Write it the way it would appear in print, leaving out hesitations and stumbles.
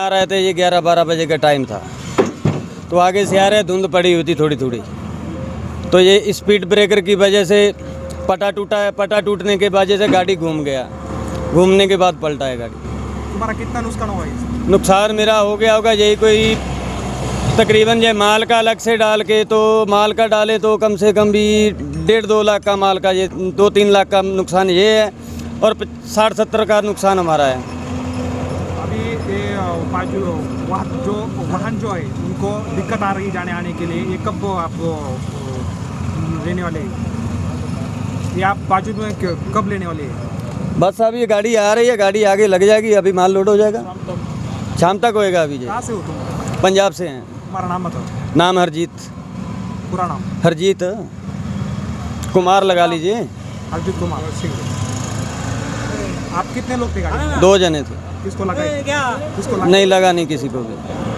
आ रहे थे, ये 11-12 बजे का टाइम था, तो आगे से आ रहे, धुंध पड़ी हुई थी थोड़ी थोड़ी, तो ये स्पीड ब्रेकर की वजह से पटा टूटा है। पटा टूटने के वजह से गाड़ी घूम गया, घूमने के बाद पलटा है गाड़ी। तुम्हारा कितना नुकसान हुआ? नुकसान मेरा हो गया होगा यही कोई तकरीबन, ये माल का अलग से डाल के, तो माल का डाले तो कम से कम भी 1.5-2 लाख का माल का, ये 2-3 लाख का नुकसान ये है, और 60-70 का नुकसान हमारा है। जो वाहन जो है उनको दिक्कत आ रही जाने आने के लिए, ये कब आपको लेने वाले हैं? ये आप बाजू में कब लेने वाले हैं? बस अब ये गाड़ी आ रही है, गाड़ी आगे लग जाएगी, अभी माल लोड हो जाएगा, शाम तक होएगा। अभी कहाँ से हो तुम? पंजाब से हैं। तुम्हारा नाम बताओ। नाम हरजीत। पूरा नाम? हरजीत कुमार लगा लीजिए। हरजीत कुमार सिंह। आप कितने लोग थे? 2 जने थे। किसको लगा? नहीं लगा नहीं किसी को भी।